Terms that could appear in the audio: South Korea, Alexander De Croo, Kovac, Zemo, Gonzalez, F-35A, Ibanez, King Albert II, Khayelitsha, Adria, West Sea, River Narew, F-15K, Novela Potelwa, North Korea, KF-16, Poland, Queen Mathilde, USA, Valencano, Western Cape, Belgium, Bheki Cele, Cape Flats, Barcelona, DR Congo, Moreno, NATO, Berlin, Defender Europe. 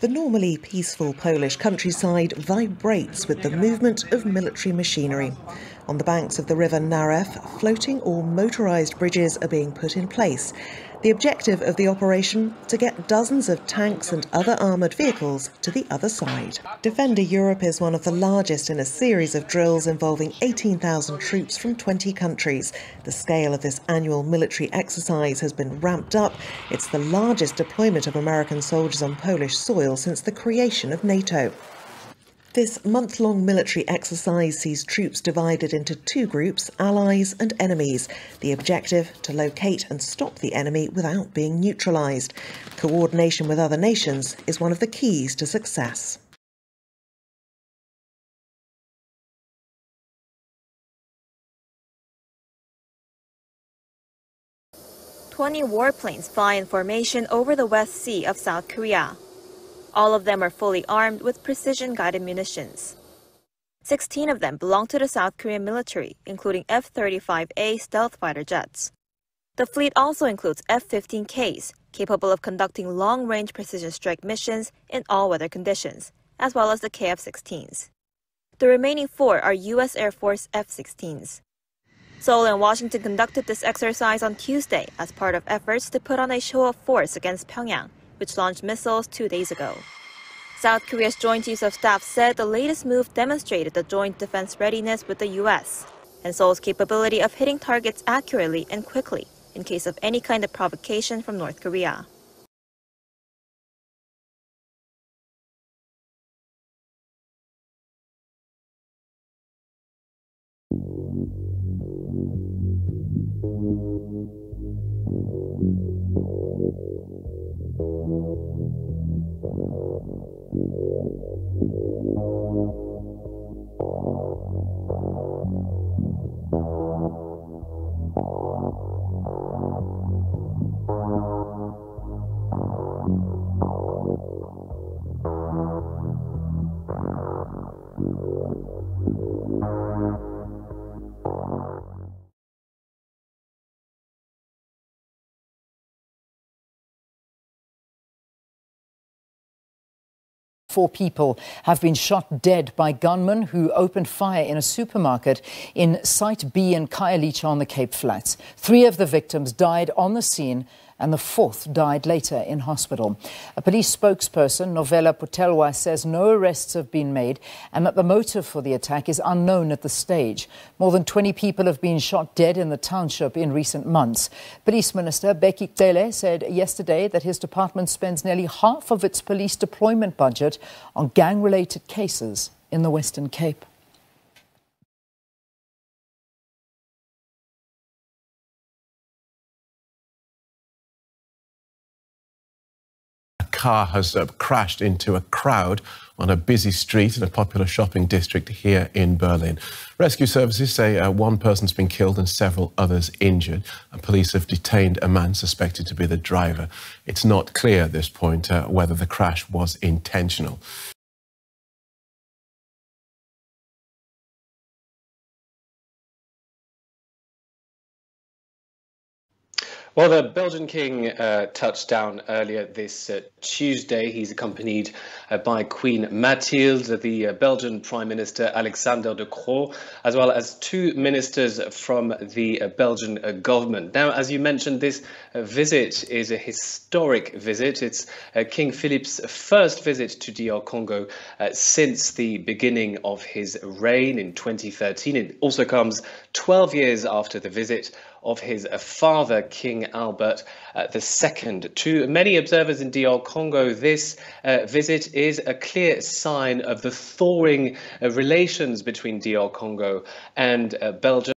The normally peaceful Polish countryside vibrates with the movement of military machinery. On the banks of the River Narew, floating or motorised bridges are being put in place. The objective of the operation, to get dozens of tanks and other armoured vehicles to the other side. Defender Europe is one of the largest in a series of drills involving 18,000 troops from 20 countries. The scale of this annual military exercise has been ramped up. It's the largest deployment of American soldiers on Polish soil since the creation of NATO. This month-long military exercise sees troops divided into two groups, allies and enemies. The objective, to locate and stop the enemy without being neutralised. Coordination with other nations is one of the keys to success. "20 warplanes fly in formation over the West Sea of South Korea. All of them are fully armed with precision-guided munitions. 16 of them belong to the South Korean military, including F-35A stealth fighter jets. The fleet also includes F-15Ks, capable of conducting long-range precision strike missions in all weather conditions, as well as the KF-16s. The remaining 4 are U.S. Air Force F-16s. Seoul and Washington conducted this exercise on Tuesday as part of efforts to put on a show of force against Pyongyang, which launched missiles 2 days ago. South Korea's Joint Chiefs of Staff said the latest move demonstrated the joint defense readiness with the U.S. and Seoul's capability of hitting targets accurately and quickly in case of any kind of provocation from North Korea. Four people have been shot dead by gunmen who opened fire in a supermarket in Site B in Khayelitsha on the Cape Flats. 3 of the victims died on the scene and the 4th died later in hospital. A police spokesperson, Novela Potelwa, says no arrests have been made and that the motive for the attack is unknown at the stage. More than 20 people have been shot dead in the township in recent months. Police Minister Bheki Cele said yesterday that his department spends nearly half of its police deployment budget on gang-related cases in the Western Cape. A car has crashed into a crowd on a busy street in a popular shopping district here in Berlin. Rescue services say one person's been killed and several others injured. And police have detained a man suspected to be the driver. It's not clear at this point whether the crash was intentional. Well, the Belgian king touched down earlier this Tuesday. He's accompanied by Queen Mathilde, the Belgian Prime Minister Alexander De Croo, as well as 2 ministers from the Belgian government. Now, as you mentioned, this visit is a historic visit. It's King Philip's first visit to DR Congo since the beginning of his reign in 2013. It also comes 12 years after the visit of his father, King Albert II. To many observers in DR Congo, this visit is a clear sign of the thawing relations between DR Congo and Belgium.